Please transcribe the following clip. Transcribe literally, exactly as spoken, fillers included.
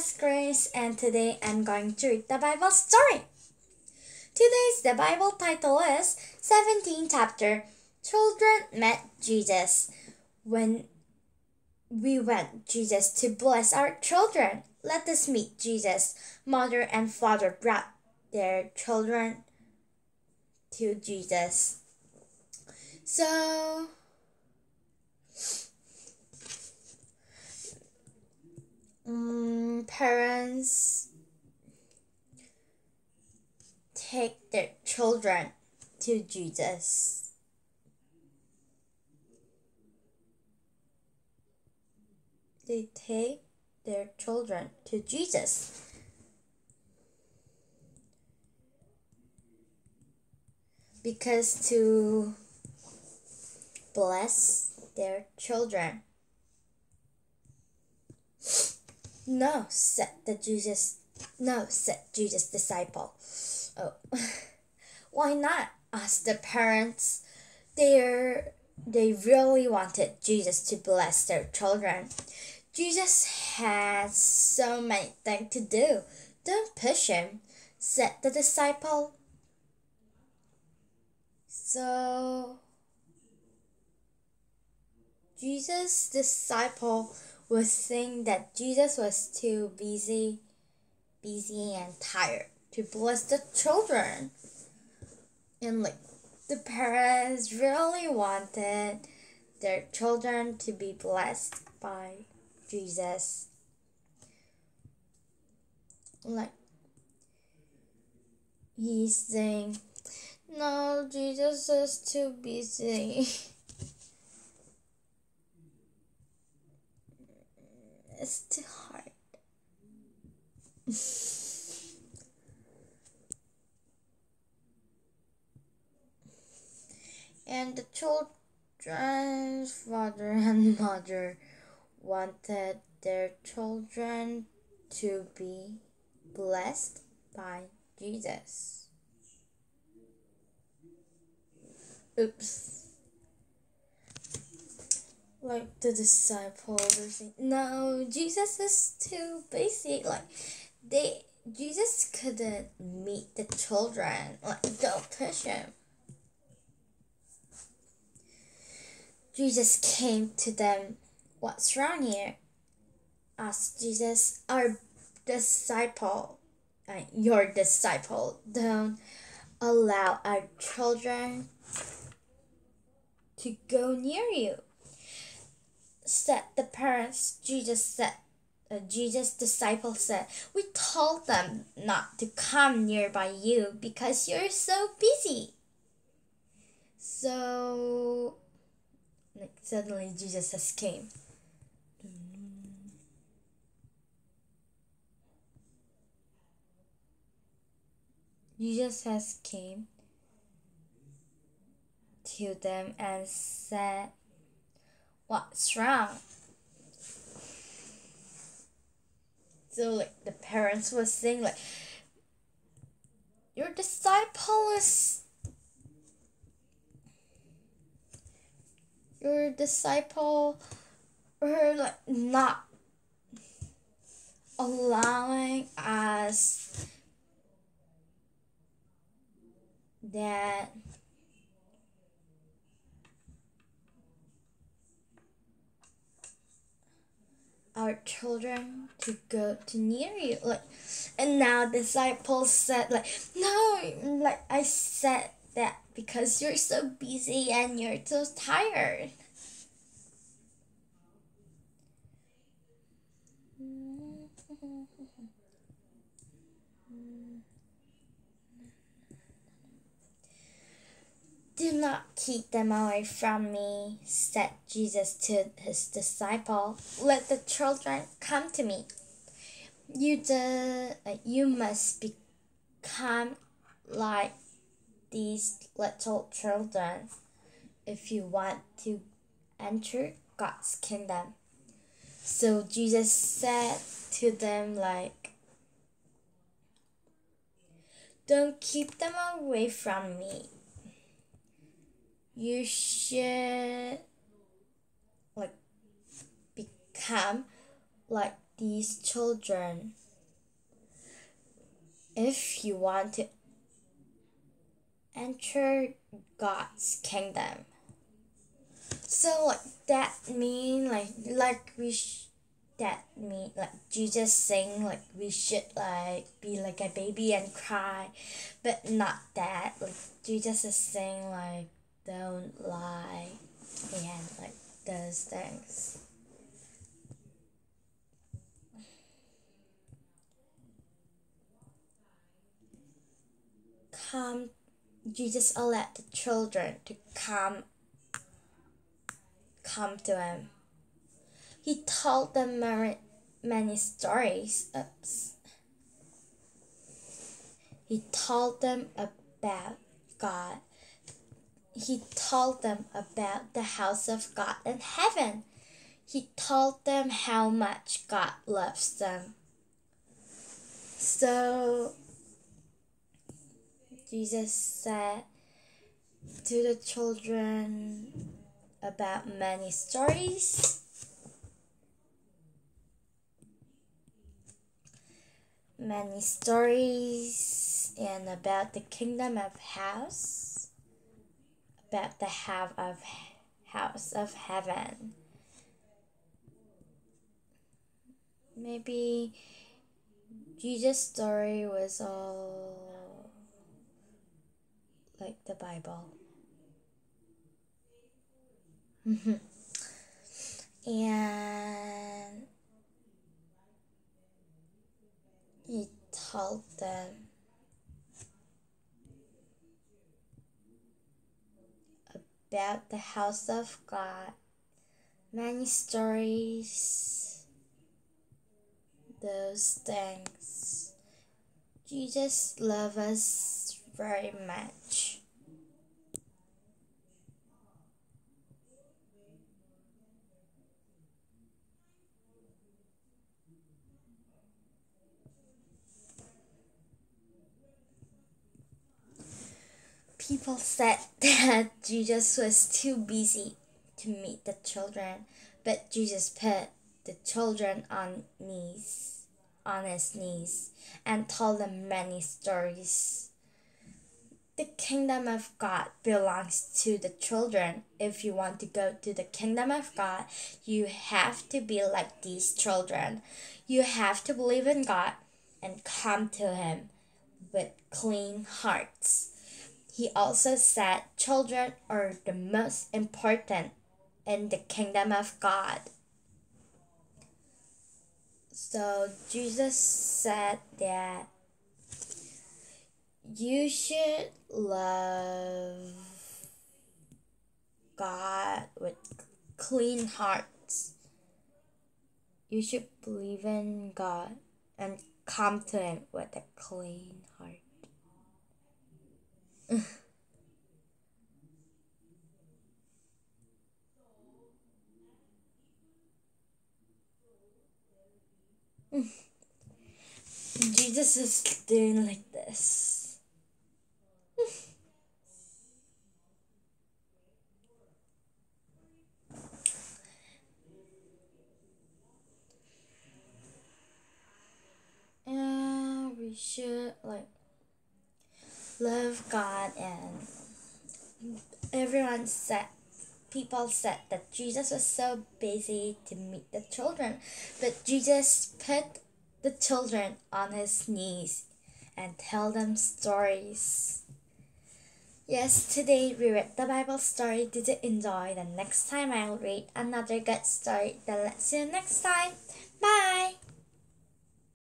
Miss Grace, and today I'm going to read the Bible story. Today's the Bible title is seventeenth chapter, Children Met Jesus. When we went Jesus to bless our children, let us meet Jesus. Mother and father brought their children to Jesus. So Um, parents take their children to Jesus. They take their children to Jesus. Because to bless their children. No, said the Jesus. No, said Jesus' disciple. Oh, why not? Asked the parents. They they really wanted Jesus to bless their children. Jesus has so many things to do. Don't push him, said the disciple. So Jesus' disciple was saying that Jesus was too busy, busy and tired to bless the children. And like the parents really wanted their children to be blessed by Jesus. Like he's saying, no, Jesus is too busy. It's too hard. And the children's father and mother wanted their children to be blessed by Jesus. Oops. Like the disciples are saying, no, Jesus is too busy. Like they, Jesus couldn't meet the children. Like don't push him. Jesus came to them. What's wrong here? Asked Jesus. Our disciple, uh, your disciple, don't allow our children to go near you. Said the parents. Jesus said, uh, Jesus' disciple said, we told them not to come nearby you because you're so busy. So like, suddenly Jesus has came. Jesus has came to them and said, what's wrong? So like the parents were saying like, your disciple is your disciple or like not allowing us that our children to go to near you. Like, and now disciples said like, no, like I said that because you're so busy and you're so tired. Do not keep them away from me, said Jesus to his disciple. Let the children come to me. You do, you must become like these little children if you want to enter God's kingdom. So Jesus said to them like, don't keep them away from me. You should like become like these children. If you want to enter God's kingdom. So like that mean like like we sh- that mean like Jesus saying like we should like be like a baby and cry, but not that, like Jesus is saying like don't lie and like those things. Come, Jesus allowed the children to come come to him. He told them many, many stories. Oops. He told them about God. He told them about the house of God in heaven. He told them how much God loves them. So Jesus said to the children about many stories. Many stories and about the kingdom of house, about the half of house of heaven. Maybe Jesus' story was all like the Bible. And he told them about the house of God, many stories, those things. Jesus loves us very much. People said that Jesus was too busy to meet the children, but Jesus put the children on knees, on his knees, and told them many stories. The kingdom of God belongs to the children. If you want to go to the kingdom of God, you have to be like these children. You have to believe in God and come to him with clean hearts. He also said children are the most important in the kingdom of God. So Jesus said that you should love God with clean hearts. You should believe in God and come to him with a clean heart. Jesus is doing like this. And we should like love God, and everyone said, people said that Jesus was so busy to meet the children, but Jesus put the children on his knees and tell them stories. Yes, today we read the Bible story. Did you enjoy? The next time I'll read another good story. Then let's see you next time. Bye!